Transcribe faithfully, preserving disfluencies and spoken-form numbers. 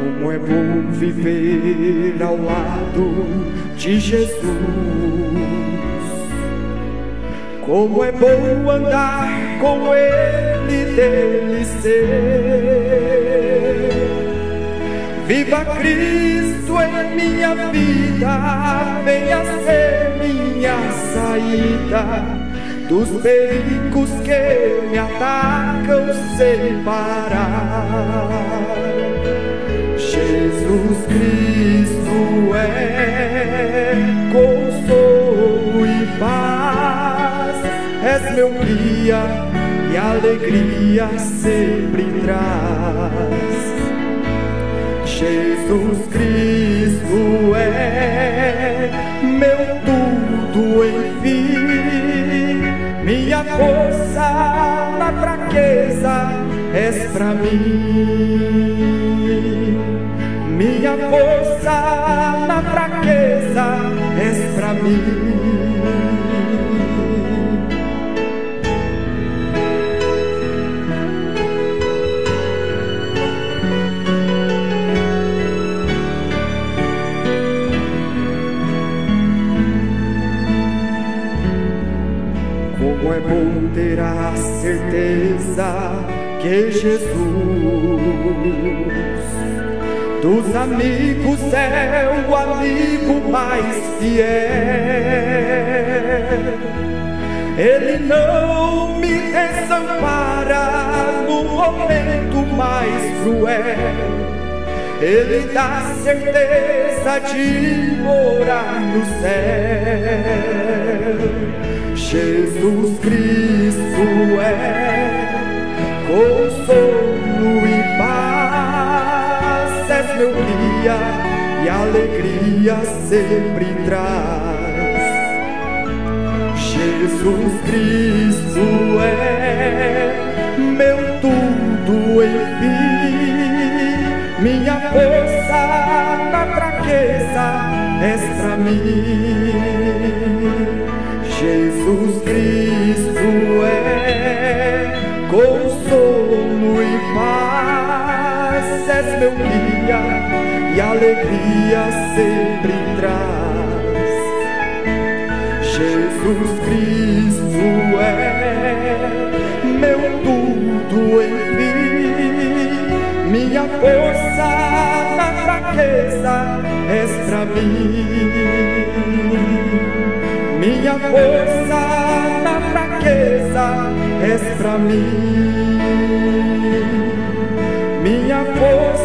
Como é bom viver ao lado de Jesus. Como é bom andar com Ele, dele ser. Viva Cristo em minha vida, venha ser minha saída dos perigos que me atacam sem parar. Jesus Cristo é consolo e paz, és meu guia e alegria sempre traz. Jesus Cristo é meu tudo enfim, minha força na fraqueza és pra mim. Minha força na fraqueza és pra mim. Como é bom ter a certeza que Jesus dos amigos é o amigo mais fiel. Ele não me desampara no momento mais cruel. Ele dá certeza de morar no céu. Jesus Cristo é consolo e paz, és meu guia e alegria sempre traz. Jesus Cristo é meu tudo em ti, minha força na fraqueza és pra mim. Jesus Cristo é consolo e paz, és meu guia e alegria sempre traz. Jesus Cristo é meu tudo em mim, minha força na fraqueza és pra mim. Minha força na fraqueza és pra mim, minha força.